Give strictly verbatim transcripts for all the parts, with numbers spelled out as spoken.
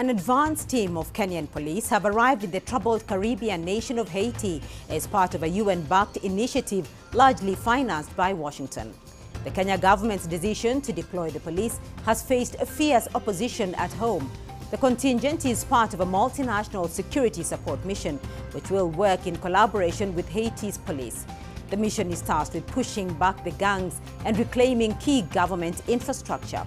An advance team of Kenyan police have arrived in the troubled Caribbean nation of Haiti as part of a U N-backed initiative largely financed by Washington. The Kenya government's decision to deploy the police has faced a fierce opposition at home. The contingent is part of a multinational security support mission which will work in collaboration with Haiti's police. The mission is tasked with pushing back the gangs and reclaiming key government infrastructure.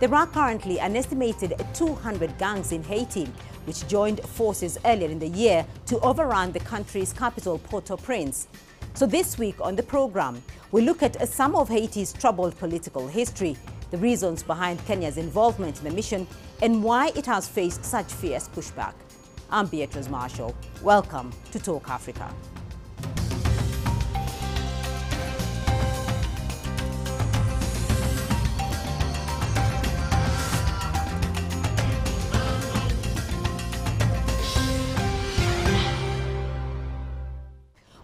There are currently an estimated two hundred gangs in Haiti, which joined forces earlier in the year to overrun the country's capital, Port-au-Prince. So this week on the program, we look at some of Haiti's troubled political history, the reasons behind Kenya's involvement in the mission, and why it has faced such fierce pushback. I'm Beatrice Marshall. Welcome to Talk Africa.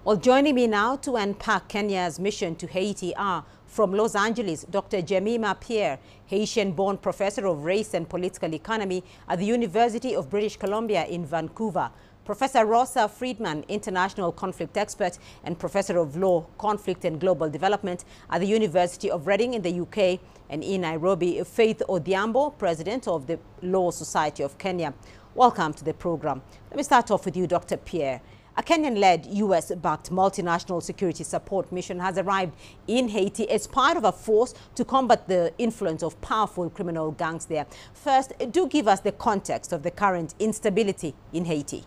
Well, joining me now to unpack Kenya's mission to Haiti are, from Los Angeles, Doctor Jemima Pierre, Haitian-born professor of race and political economy at the University of British Columbia in Vancouver; Professor Rosa Friedman, international conflict expert and professor of law, conflict and global development at the University of Reading in the U K; and in Nairobi, Faith Odhiambo, president of the Law Society of Kenya. Welcome to the program. Let me start off with you, Doctor Pierre. A Kenyan-led, U S-backed multinational security support mission has arrived in Haiti as part of a force to combat the influence of powerful criminal gangs there. First, do give us the context of the current instability in Haiti.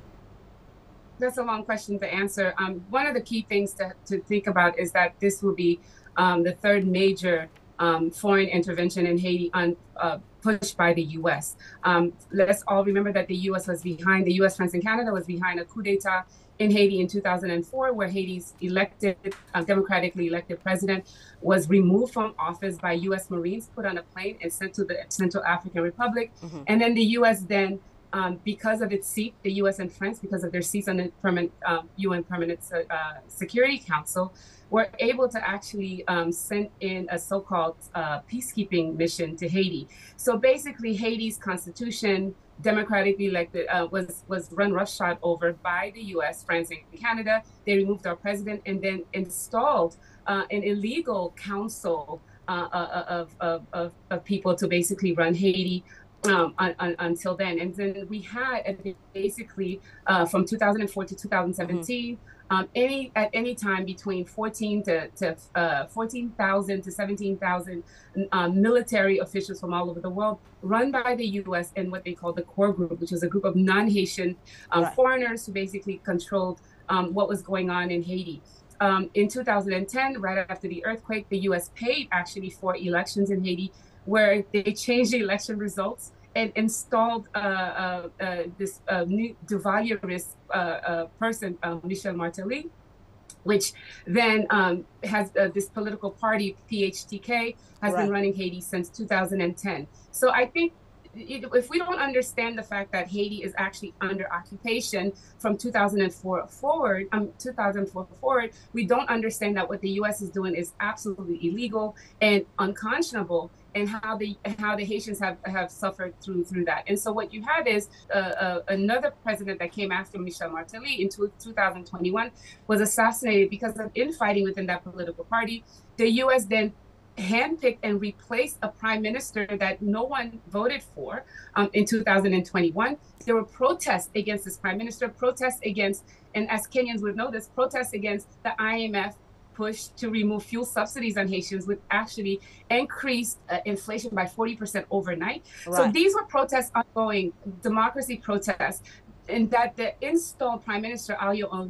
That's a long question to answer. Um, one of the key things to, to think about is that this will be um, the third major um, foreign intervention in Haiti on uh, pushed by the U S. Um, let's all remember that the U S was behind, the U S, France, and Canada was behind a coup d'etat in Haiti in two thousand four, where Haiti's elected, uh, democratically elected president was removed from office by U S Marines, put on a plane and sent to the Central African Republic. Mm-hmm. And then the U S then, um, because of its seat, the U S and France, because of their seats on the permanent, um, U N Permanent uh, Security Council, were able to actually um, send in a so-called uh, peacekeeping mission to Haiti. So basically, Haiti's constitution, democratically elected, uh, was, was run roughshod over by the U S, France, and Canada. They removed our president and then installed uh, an illegal council uh, of, of, of, of people to basically run Haiti Um, on, on, until then. And then we had basically uh, from two thousand four to two thousand seventeen, mm-hmm. um, any at any time between fourteen to, to uh, fourteen thousand to seventeen thousand um, military officials from all over the world, run by the U S and what they call the Core Group, which was a group of non-Haitian um, right. foreigners who basically controlled um, what was going on in Haiti. Um, in two thousand ten, right after the earthquake, the U S paid actually for elections in Haiti, where they changed the election results and installed uh, uh, uh, this uh, new Duvalierist uh, uh, person, uh, Michel Martelly, which then um, has uh, this political party, P H T K, has right. been running Haiti since two thousand ten. So I think if we don't understand the fact that Haiti is actually under occupation from two thousand four forward, um, two thousand four forward, we don't understand that what the U S is doing is absolutely illegal and unconscionable, and how the how the Haitians have, have suffered through through that. And so what you had is uh, uh, another president that came after Michel Martelly in two thousand twenty-one was assassinated because of infighting within that political party. The U S then handpicked and replaced a prime minister that no one voted for um, in two thousand twenty-one. There were protests against this prime minister, protests against, and as Kenyans would know this, protests against the I M F push to remove fuel subsidies on Haitians, which actually increased uh, inflation by forty percent overnight. Right. So these were protests ongoing, democracy protests, and that the installed Prime Minister Al-Yoh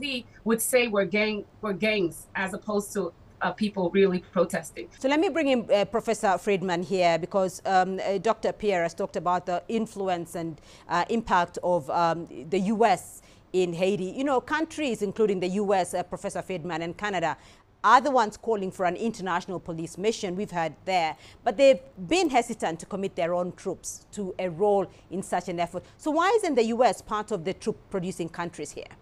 would say we're, gang, we're gangs as opposed to Uh, people really protesting. So let me bring in uh, Professor Friedman here, because um, uh, Doctor Pierre has talked about the influence and uh, impact of um, the U S in Haiti. You know, countries including the U S, uh, Professor Friedman, and Canada are the ones calling for an international police mission, we've heard there, but they've been hesitant to commit their own troops to a role in such an effort. So why isn't the U S part of the troop-producing countries here?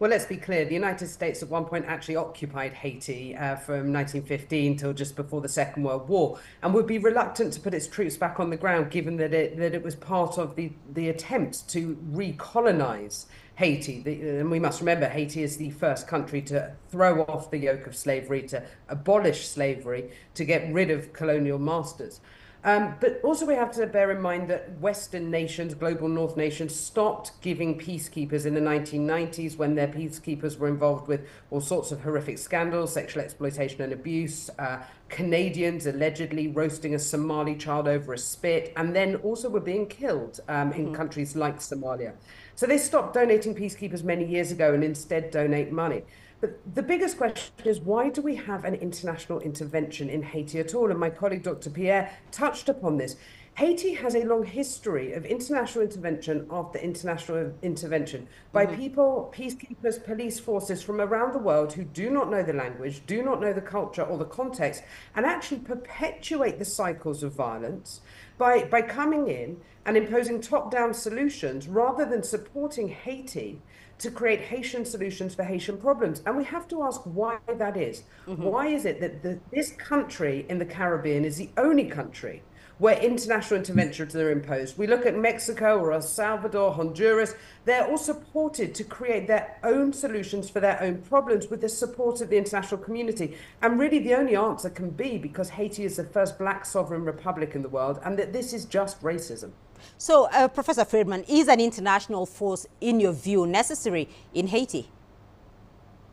Well, let's be clear. The United States at one point actually occupied Haiti uh, from nineteen fifteen till just before the Second World War, and would be reluctant to put its troops back on the ground, given that it that it was part of the the attempt to recolonize Haiti. The, and we must remember, Haiti is the first country to throw off the yoke of slavery, to abolish slavery, to get rid of colonial masters. Um, but also we have to bear in mind that Western nations, global North nations, stopped giving peacekeepers in the nineteen nineties when their peacekeepers were involved with all sorts of horrific scandals, sexual exploitation and abuse, uh, Canadians allegedly roasting a Somali child over a spit, and then also were being killed um, in mm-hmm. countries like Somalia. So they stopped donating peacekeepers many years ago and instead donate money. But the biggest question is, why do we have an international intervention in Haiti at all? And my colleague, Doctor Pierre, touched upon this. Haiti has a long history of international intervention after international intervention by mm-hmm. people, peacekeepers, police forces from around the world who do not know the language, do not know the culture or the context, and actually perpetuate the cycles of violence by, by coming in and imposing top-down solutions rather than supporting Haiti to create Haitian solutions for Haitian problems. And we have to ask why that is. Mm-hmm. Why is it that the, this country in the Caribbean is the only country where international interventions are imposed? We look at Mexico or El Salvador, Honduras. They're all supported to create their own solutions for their own problems with the support of the international community. And really the only answer can be because Haiti is the first black sovereign republic in the world, and that this is just racism. So, uh, Professor Friedman, is an international force, in your view, necessary in Haiti?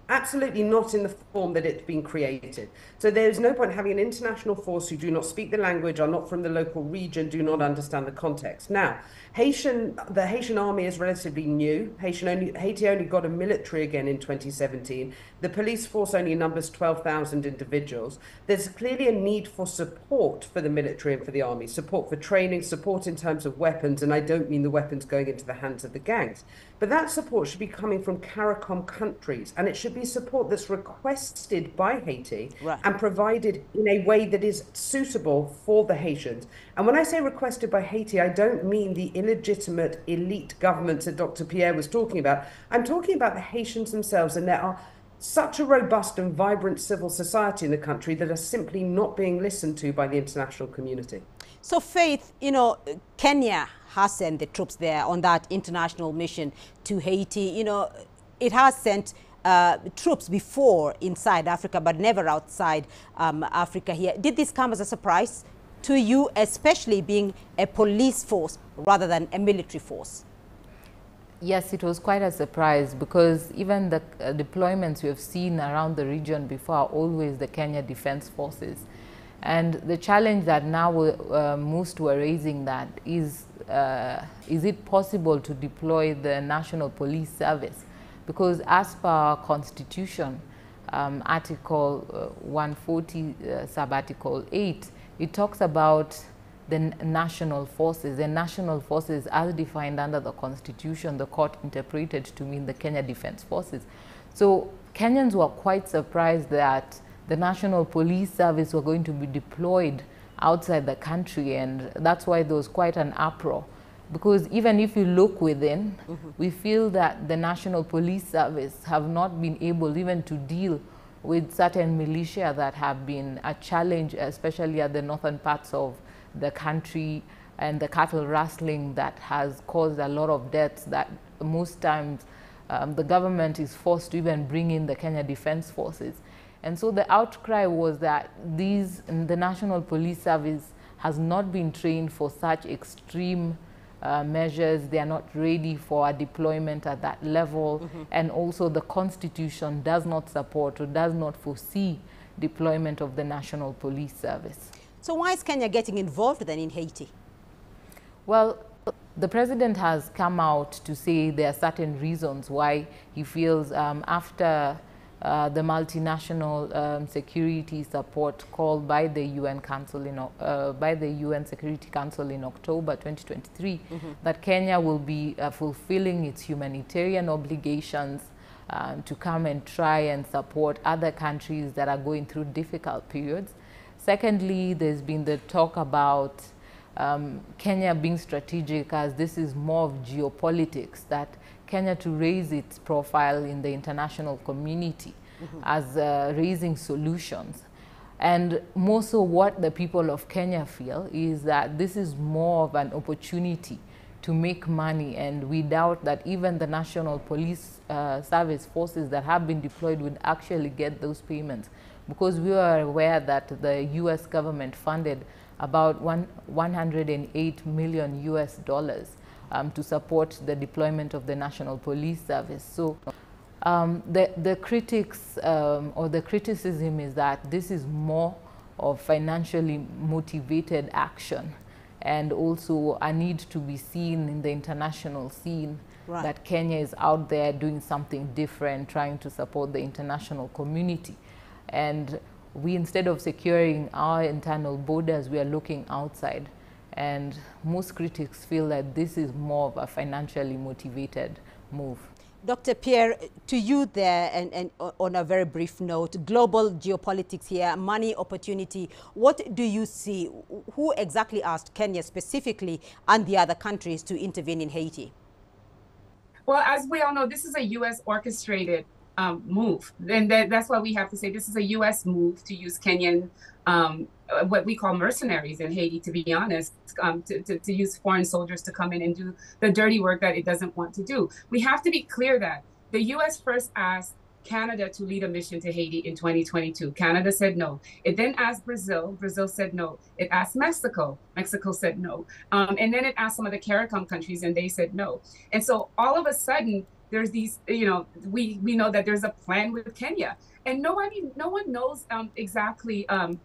Absolutely not in the form that it's been created. So there's no point having an international force who do not speak the language, are not from the local region, do not understand the context. Now, Haitian, the Haitian army is relatively new. Haitian only, Haiti only got a military again in twenty seventeen. The police force only numbers twelve thousand individuals. There's clearly a need for support for the military and for the army, support for training, support in terms of weapons, and I don't mean the weapons going into the hands of the gangs. But that support should be coming from CARICOM countries, and it should be support that's requested by Haiti right. and provided in a way that is suitable for the Haitians. And when I say requested by Haiti, I don't mean the illegitimate elite governments that Doctor Pierre was talking about. I'm talking about the Haitians themselves, and there are such a robust and vibrant civil society in the country that are simply not being listened to by the international community. So, Faith, you know, Kenya has sent the troops there on that international mission to Haiti. You know, it has sent uh, troops before inside Africa, but never outside um, Africa here. Did this come as a surprise to you, especially being a police force rather than a military force? Yes, it was quite a surprise, because even the uh, deployments we have seen around the region before are always the Kenya Defense Forces. And the challenge that now uh, most were raising that is, uh, is it possible to deploy the National Police Service? Because as per our Constitution, um, Article uh, one forty, uh, sub-Article eight, it talks about the national forces. The national forces, as defined under the Constitution, the court interpreted to mean the Kenya Defense Forces. So Kenyans were quite surprised that the National Police Service were going to be deployed outside the country, and that's why there was quite an uproar. Because even if you look within, mm-hmm. we feel that the National Police Service have not been able even to deal with certain militia that have been a challenge, especially at the northern parts of the country, and the cattle rustling that has caused a lot of deaths that most times um, the government is forced to even bring in the Kenya Defense Forces. And so the outcry was that these, the National Police Service has not been trained for such extreme uh, measures. They are not ready for a deployment at that level. Mm-hmm. And also the Constitution does not support or does not foresee deployment of the National Police Service. So why is Kenya getting involved then in Haiti? Well, the president has come out to say there are certain reasons why he feels um, after uh, the multinational um, security support called by the U N Council in, uh, by the U N Security Council in October twenty twenty-three, mm-hmm. that Kenya will be uh, fulfilling its humanitarian obligations um, to come and try and support other countries that are going through difficult periods. Secondly, there's been the talk about um, Kenya being strategic, as this is more of geopolitics, that Kenya to raise its profile in the international community mm-hmm. as uh, raising solutions. And more so what the people of Kenya feel is that this is more of an opportunity to make money, and we doubt that even the national police uh, service forces that have been deployed would actually get those payments, because we are aware that the U S government funded about one, 108 million U S dollars um, to support the deployment of the national police service. So um, the, the critics um, or the criticism is that this is more of financially motivated action, and also a need to be seen in the international scene, right. that Kenya is out there doing something different, trying to support the international community. And we, instead of securing our internal borders, we are looking outside. And most critics feel that this is more of a financially motivated move. Doctor Pierre, to you there, and, and on a very brief note, global geopolitics here, money, opportunity, what do you see? Who exactly asked Kenya specifically and the other countries to intervene in Haiti? Well, as we all know, this is a U S orchestrated um, move. And th that's why we have to say this is a U S move to use Kenyan, um, what we call mercenaries in Haiti, to be honest, um, to, to, to use foreign soldiers to come in and do the dirty work that it doesn't want to do. We have to be clear that the U S first asked Canada to lead a mission to Haiti in twenty twenty-two. Canada said no. It then asked Brazil. Brazil said no. It asked Mexico. Mexico said no. Um, and then it asked some of the CARICOM countries, and they said no. And so all of a sudden, there's these, you know, we, we know that there's a plan with Kenya. And no one, no one knows um, exactly um,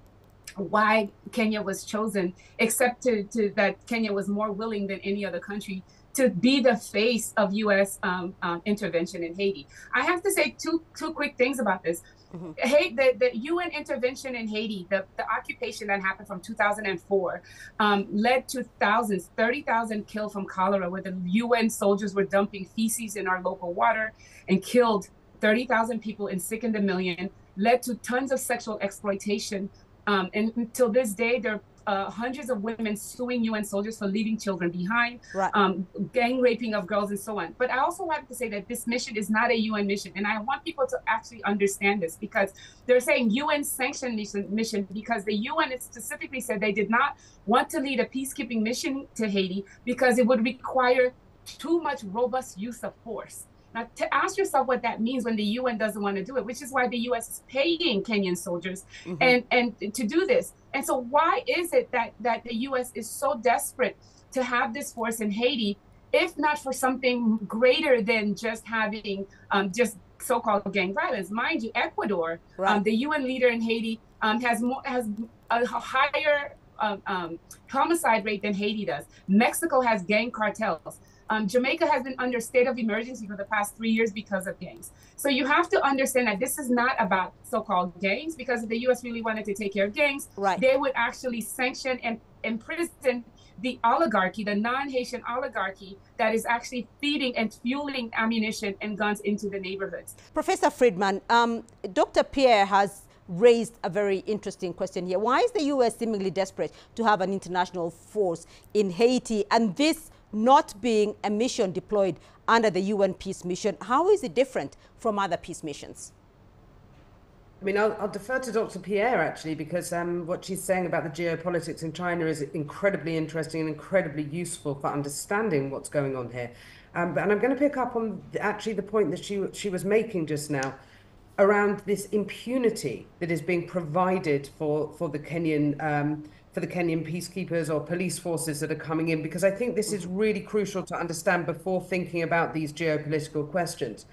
why Kenya was chosen, except to, to that Kenya was more willing than any other country to be the face of U S um, um, intervention in Haiti. I have to say two two quick things about this. Mm-hmm. Hey, the, the U N intervention in Haiti, the, the occupation that happened from two thousand four, um, led to thousands, thirty thousand killed from cholera, where the U N soldiers were dumping feces in our local water and killed thirty thousand people and sickened a million, led to tons of sexual exploitation. Um, and until this day, there are uh, hundreds of women suing U N soldiers for leaving children behind, right. um, gang raping of girls, and so on. But I also want to say that this mission is not a U N mission. And I want people to actually understand this, because they're saying U N sanctioned mission, mission because the U N specifically said they did not want to lead a peacekeeping mission to Haiti because it would require too much robust use of force. Now, to ask yourself what that means when the U N doesn't want to do it, which is why the U S is paying Kenyan soldiers mm-hmm. and, and to do this. And so why is it that, that the U S is so desperate to have this force in Haiti, if not for something greater than just having um, just so-called gang violence? Mind you, Ecuador, right. um, the U N leader in Haiti, um, has, more, has a higher um, um, homicide rate than Haiti does. Mexico has gang cartels. Um, Jamaica has been under state of emergency for the past three years because of gangs. So you have to understand that this is not about so-called gangs, because if the U S really wanted to take care of gangs, right. they would actually sanction and imprison the oligarchy, the non-Haitian oligarchy that is actually feeding and fueling ammunition and guns into the neighborhoods. Professor Friedman, um, Doctor Pierre has raised a very interesting question here. Why is the U S seemingly desperate to have an international force in Haiti, and this not being a mission deployed under the U N peace mission? How is it different from other peace missions? I mean, I'll, I'll defer to Doctor Pierre, actually, because um, what she's saying about the geopolitics in China is incredibly interesting and incredibly useful for understanding what's going on here. Um, and I'm going to pick up on actually the point that she, she was making just now around this impunity that is being provided for, for the Kenyan um, for the Kenyan peacekeepers or police forces that are coming in, because I think this is really crucial to understand before thinking about these geopolitical questions.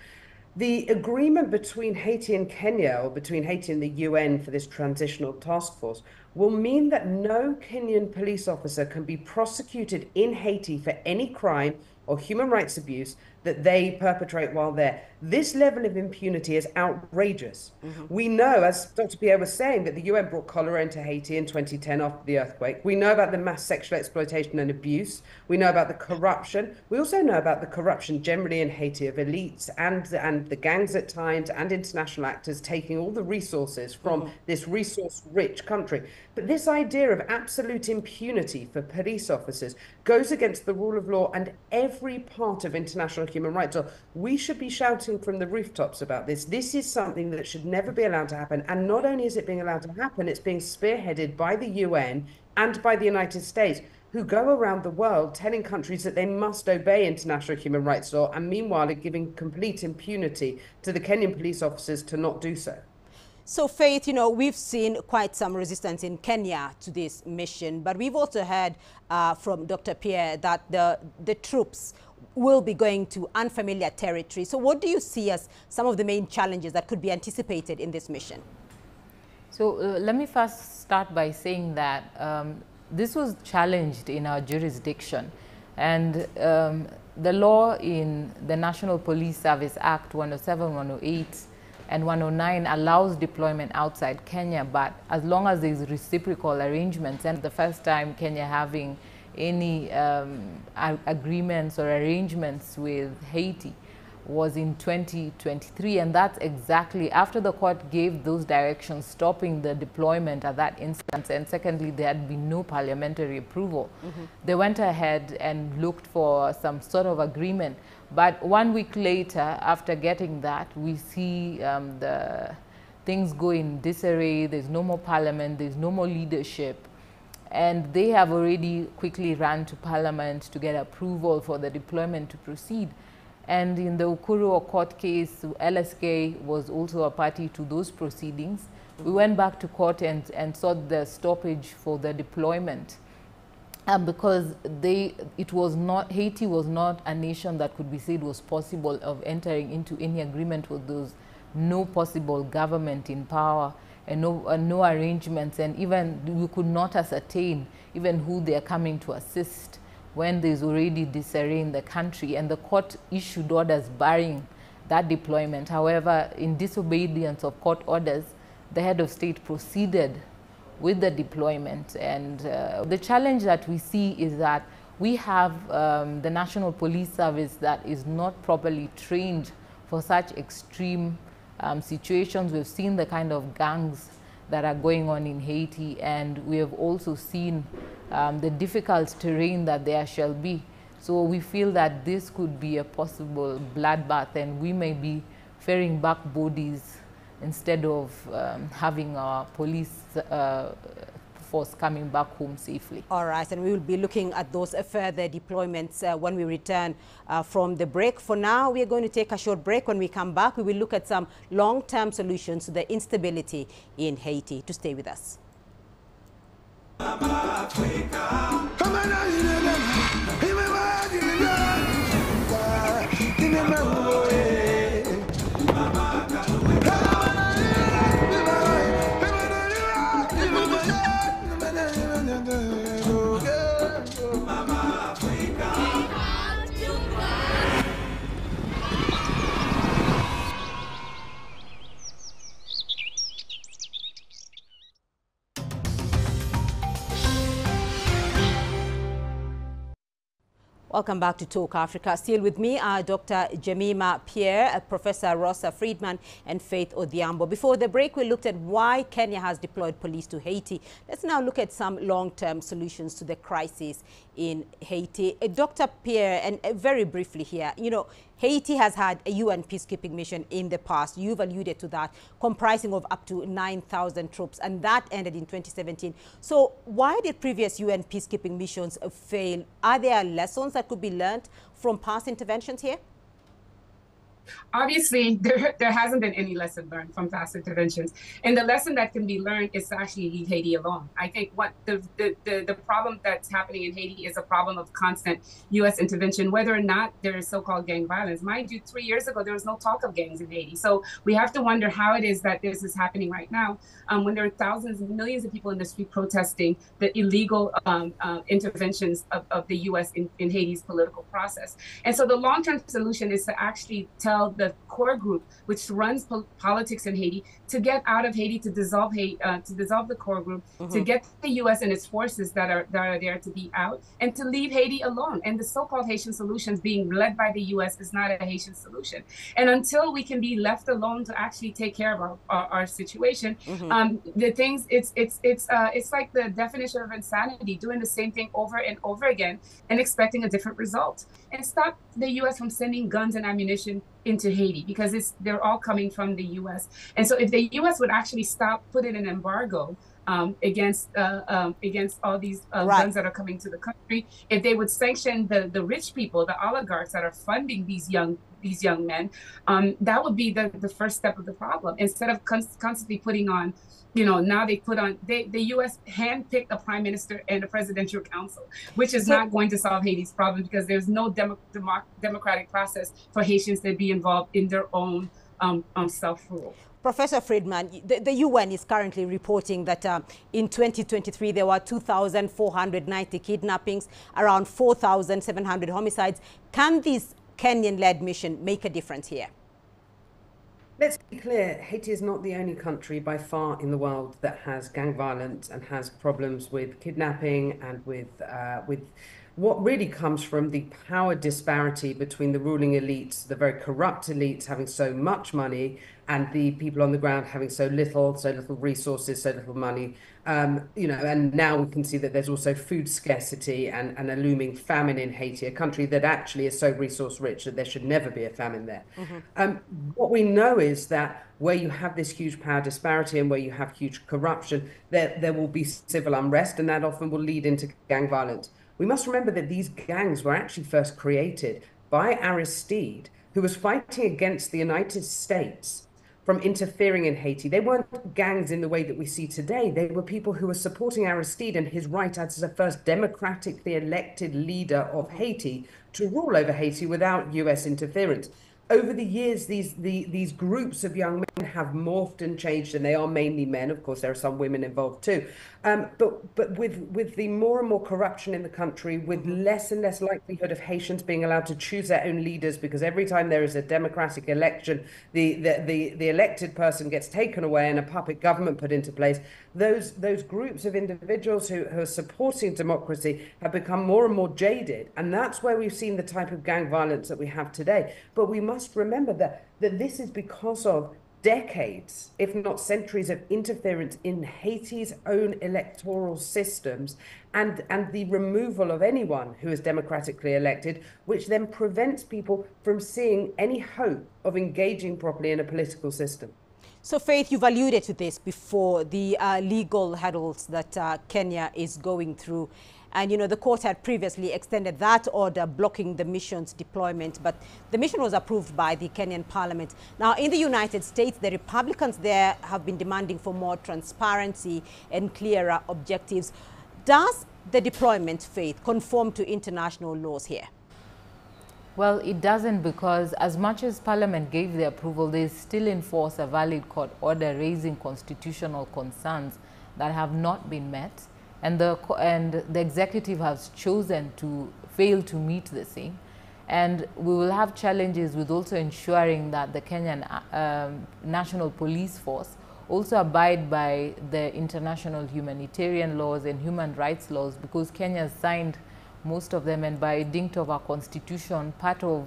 The agreement between Haiti and Kenya, or between Haiti and the U N for this transitional task force, will mean that no Kenyan police officer can be prosecuted in Haiti for any crime or human rights abuse that they perpetrate while there. This level of impunity is outrageous. Mm-hmm. We know, as Doctor Pierre was saying, that the U N brought cholera into Haiti in twenty ten after the earthquake. We know about the mass sexual exploitation and abuse. We know about the corruption. We also know about the corruption generally in Haiti of elites and, and the gangs at times, and international actors taking all the resources from mm-hmm. this resource-rich country. But this idea of absolute impunity for police officers goes against the rule of law and every part of international human rights. So we should be shouting from the rooftops about this. This is something that should never be allowed to happen. And not only is it being allowed to happen, it's being spearheaded by the U N and by the United States, who go around the world telling countries that they must obey international human rights law and meanwhile are giving complete impunity to the Kenyan police officers to not do so. So, Faith, you know, we've seen quite some resistance in Kenya to this mission, but we've also heard uh, from Doctor Pierre that the, the troops will be going to unfamiliar territory. So what do you see as some of the main challenges that could be anticipated in this mission? So uh, let me first start by saying that um, this was challenged in our jurisdiction, and um, the law in the National Police Service Act one oh seven, one oh eight and one oh nine allows deployment outside Kenya, but as long as there is reciprocal arrangements. And the first time Kenya having any um, agreements or arrangements with Haiti was in twenty twenty-three, and that's exactly after the court gave those directions stopping the deployment at that instance, and secondly there had been no parliamentary approval. Mm-hmm. They went ahead and looked for some sort of agreement, but one week later after getting that, we see um, the things go in disarray. There's no more parliament, there's no more leadership, and they have already quickly run to parliament to get approval for the deployment to proceed. And in the Ukuru court case, L S K was also a party to those proceedings. We went back to court and, and sought the stoppage for the deployment uh, because they, it was not, Haiti was not a nation that could be said was possible of entering into any agreement with those, no possible government in power and no, uh, no arrangements. And even we could not ascertain even who they are coming to assist when there's already disarray in the country, and the court issued orders barring that deployment. However, in disobedience of court orders, the head of state proceeded with the deployment. And uh, the challenge that we see is that we have um, the National Police Service that is not properly trained for such extreme um, situations. We've seen the kind of gangs that are going on in Haiti, and we have also seen Um, the difficult terrain that there shall be. So we feel that this could be a possible bloodbath, and we may be ferrying back bodies instead of um, having our police uh, force coming back home safely. All right, and we will be looking at those further deployments uh, when we return uh, from the break. For now, we are going to take a short break. When we come back, we will look at some long-term solutions to the instability in Haiti. To stay with us. Welcome back to Talk Africa. Still with me are Doctor Jemima Pierre, Professor Rosa Friedman, and Faith Odhiambo. Before the break, we looked at why Kenya has deployed police to Haiti. Let's now look at some long-term solutions to the crisis in Haiti. Uh, Doctor Pierre, and uh, very briefly here, you know, Haiti has had a U N peacekeeping mission in the past. You've alluded to that, comprising of up to nine thousand troops, and that ended in twenty seventeen. So why did previous U N peacekeeping missions fail? Are there lessons that could be learned from past interventions here? Obviously, there, there hasn't been any lesson learned from past interventions. And the lesson that can be learned is to actually leave Haiti alone. I think what the, the, the, the problem that's happening in Haiti is a problem of constant U S intervention, whether or not there is so-called gang violence. Mind you, three years ago, there was no talk of gangs in Haiti. So we have to wonder how it is that this is happening right now um, when there are thousands and millions of people in the street protesting the illegal um, uh, interventions of, of the U S in, in Haiti's political process. And so the long-term solution is to actually tell expel the Core Group, which runs po politics in Haiti, to get out of Haiti, to dissolve Haiti, uh, to dissolve the Core Group, mm-hmm. to get the U S and its forces that are that are there to be out, and to leave Haiti alone. And the so-called Haitian solutions being led by the U S is not a Haitian solution. And until we can be left alone to actually take care of our, our, our situation, mm-hmm. um, the things it's it's it's uh, it's like the definition of insanity, doing the same thing over and over again and expecting a different result. And stop the U S from sending guns and ammunition into Haiti, because it's, they're all coming from the U S. And so if the U S would actually stop putting an embargo um, against uh, um, against all these uh, right. guns that are coming to the country, if they would sanction the, the rich people, the oligarchs that are funding these young these young men, um, that would be the, the first step of the problem. Instead of const constantly putting on, you know, now they put on, they, the U S handpicked a prime minister and a presidential council, which is not going to solve Haiti's problem, because there's no demo, demo, democratic process for Haitians to be involved in their own um, um, self-rule. Professor Friedman, the, the U N is currently reporting that uh, in twenty twenty-three, there were two thousand four hundred ninety kidnappings, around four thousand seven hundred homicides. Can this Kenyan-led mission make a difference here? Let's be clear, Haiti is not the only country by far in the world that has gang violence and has problems with kidnapping and with, uh, with what really comes from the power disparity between the ruling elites, the very corrupt elites having so much money, and the people on the ground having so little, so little resources, so little money. Um, you know, and now we can see that there's also food scarcity and, and a looming famine in Haiti, a country that actually is so resource rich that there should never be a famine there. Mm-hmm. um, what we know is that where you have this huge power disparity and where you have huge corruption, there, there will be civil unrest, and that often will lead into gang violence. We must remember that these gangs were actually first created by Aristide, who was fighting against the United States from interfering in Haiti. They weren't gangs in the way that we see today. They were people who were supporting Aristide and his right as the first democratically elected leader of Haiti to rule over Haiti without U S interference. Over the years, these, the, these groups of young men have morphed and changed, and they are mainly men. Of course, there are some women involved too. Um, but but with, with the more and more corruption in the country, with less and less likelihood of Haitians being allowed to choose their own leaders, because every time there is a democratic election, the, the, the, the elected person gets taken away and a puppet government put into place, those, those groups of individuals who, who are supporting democracy have become more and more jaded. And that's where we've seen the type of gang violence that we have today. But we must remember that, that this is because of decades, if not centuries, of interference in Haiti's own electoral systems and, and the removal of anyone who is democratically elected, which then prevents people from seeing any hope of engaging properly in a political system. So, Faith, you've alluded to this before, the uh, legal hurdles that uh, Kenya is going through. And, you know, the court had previously extended that order blocking the mission's deployment, but the mission was approved by the Kenyan parliament. Now, in the United States, the Republicans there have been demanding for more transparency and clearer objectives. Does the deployment, Faith, conform to international laws here? Well, it doesn't, because as much as Parliament gave the approval, they still enforce a valid court order raising constitutional concerns that have not been met. And the, and the executive has chosen to fail to meet the same. And we will have challenges with also ensuring that the Kenyan um, National Police Force also abide by the international humanitarian laws and human rights laws, because Kenya signed most of them, and by dint of our constitution, part of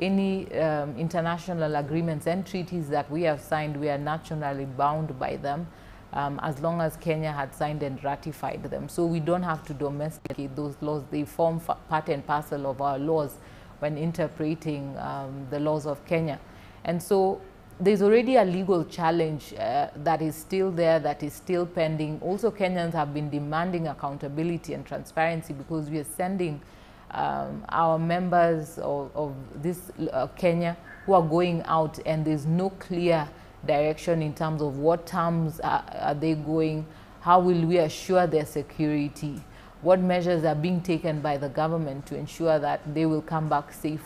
any um, international agreements and treaties that we have signed, we are nationally bound by them. Um, as long as Kenya had signed and ratified them. So we don't have to domesticate those laws. They form part and parcel of our laws when interpreting um, the laws of Kenya. And so there's already a legal challenge uh, that is still there, that is still pending. Also, Kenyans have been demanding accountability and transparency, because we are sending um, our members of, of this uh, Kenya who are going out, and there's no clear direction in terms of what terms are, are they going, how will we assure their security, what measures are being taken by the government to ensure that they will come back safely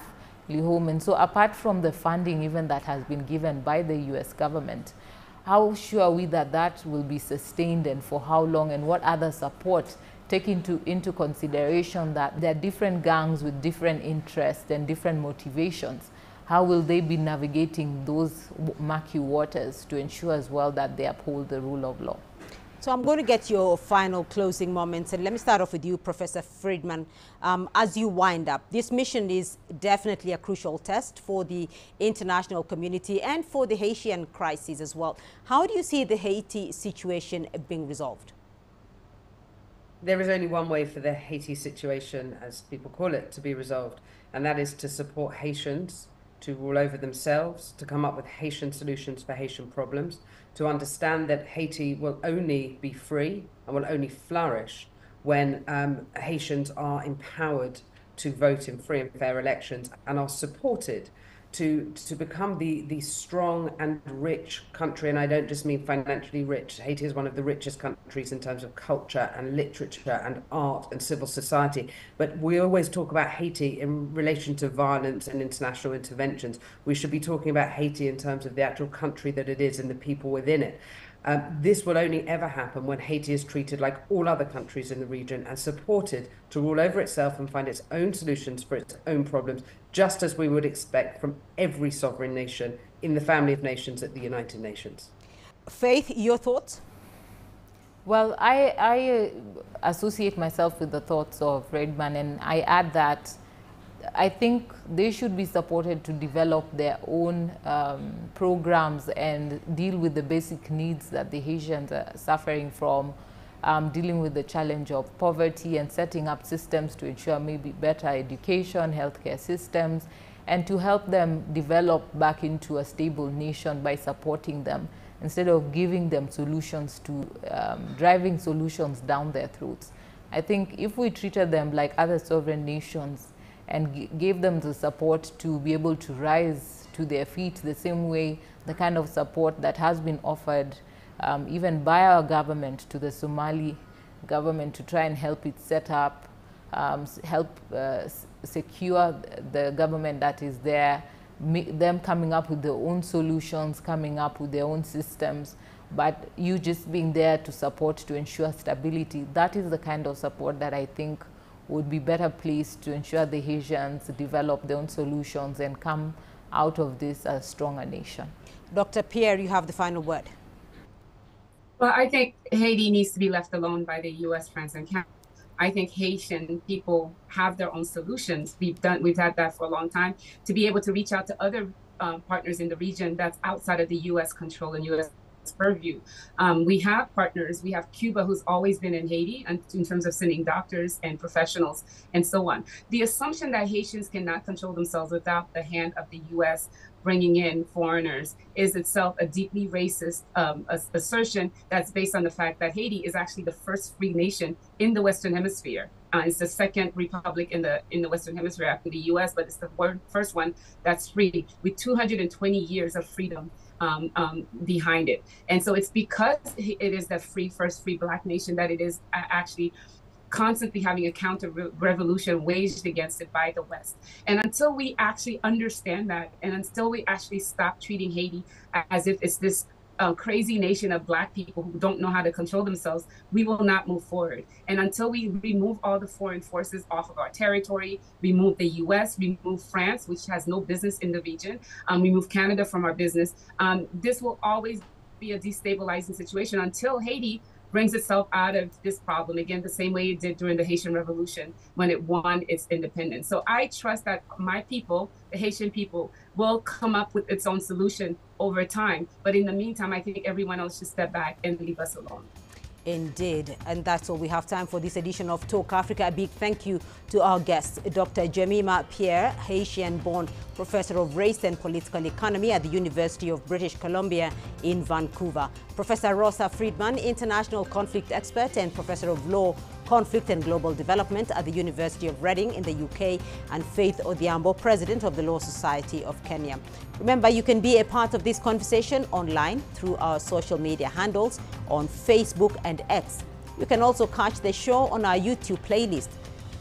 home. And so apart from the funding even that has been given by the U S government, how sure are we that that will be sustained, and for how long, and what other support, take into, into consideration that there are different gangs with different interests and different motivations how will they be navigating those murky waters to ensure as well that they uphold the rule of law? So I'm going to get your final closing moments, and let me start off with you, Professor Friedman. Um, as you wind up, this mission is definitely a crucial test for the international community and for the Haitian crisis as well. How do you see the Haiti situation being resolved? There is only one way for the Haiti situation, as people call it, to be resolved, and that is to support Haitians to rule over themselves, to come up with Haitian solutions for Haitian problems, to understand that Haiti will only be free and will only flourish when um, Haitians are empowered to vote in free and fair elections and are supported to, to become the, the strong and rich country. And I don't just mean financially rich. Haiti is one of the richest countries in terms of culture and literature and art and civil society. But we always talk about Haiti in relation to violence and international interventions. We should be talking about Haiti in terms of the actual country that it is and the people within it. Um, this will only ever happen when Haiti is treated like all other countries in the region and supported to rule over itself and find its own solutions for its own problems, just as we would expect from every sovereign nation in the family of nations at the United Nations. Faith, your thoughts? Well, I, I associate myself with the thoughts of Friedman, and I add that I think they should be supported to develop their own um, programs and deal with the basic needs that the Haitians are suffering from, um, dealing with the challenge of poverty and setting up systems to ensure maybe better education, healthcare systems, and to help them develop back into a stable nation by supporting them instead of giving them solutions to, um, driving solutions down their throats. I think if we treated them like other sovereign nations and gave them the support to be able to rise to their feet the same way, the kind of support that has been offered um, even by our government to the Somali government to try and help it set up, um, help uh, secure the government that is there, them coming up with their own solutions, coming up with their own systems, but you just being there to support to ensure stability. That is the kind of support that I think would be better placed to ensure the Haitians develop their own solutions and come out of this a stronger nation. Doctor Pierre, you have the final word. Well, I think Haiti needs to be left alone by the U S, France, and Canada. I think Haitian people have their own solutions. We've done, we've had that for a long time. To be able to reach out to other um, partners in the region that's outside of the U S control and U S purview. Um, we have partners. We have Cuba, who's always been in Haiti and in terms of sending doctors and professionals and so on. The assumption that Haitians cannot control themselves without the hand of the U S bringing in foreigners is itself a deeply racist um, assertion that's based on the fact that Haiti is actually the first free nation in the Western Hemisphere. Uh, it's the second republic in the in the Western Hemisphere after the U S, but it's the first one that's free with two hundred twenty years of freedom Um, um, behind it. And so it's because it is the free, first free Black nation that it is actually constantly having a counter re revolution waged against it by the West. And until we actually understand that, and until we actually stop treating Haiti as if it's this a crazy nation of Black people who don't know how to control themselves, we will not move forward. And until we remove all the foreign forces off of our territory, remove the U S, remove France, which has no business in the region, um, remove Canada from our business, um, this will always be a destabilizing situation until Haiti brings itself out of this problem, again, the same way it did during the Haitian Revolution when it won its independence. So I trust that my people, the Haitian people, will come up with its own solution over time. But in the meantime, I think everyone else should step back and leave us alone. Indeed, and that's all we have time for this edition of Talk Africa. A big thank you to our guests, Doctor Jemima Pierre, Haitian-born Professor of Race and Political Economy at the University of British Columbia in Vancouver, Professor Rosa Friedman, International Conflict Expert and Professor of Law, Conflict and Global Development at the University of Reading in the U K, and Faith Odhiambo, President of the Law Society of Kenya. Remember, you can be a part of this conversation online through our social media handles on Facebook and X. You can also catch the show on our YouTube playlist.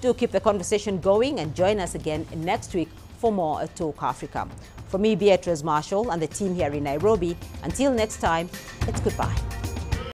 Do keep the conversation going and join us again next week for more Talk Africa. For me, Beatrice Marshall, and the team here in Nairobi, until next time, it's goodbye.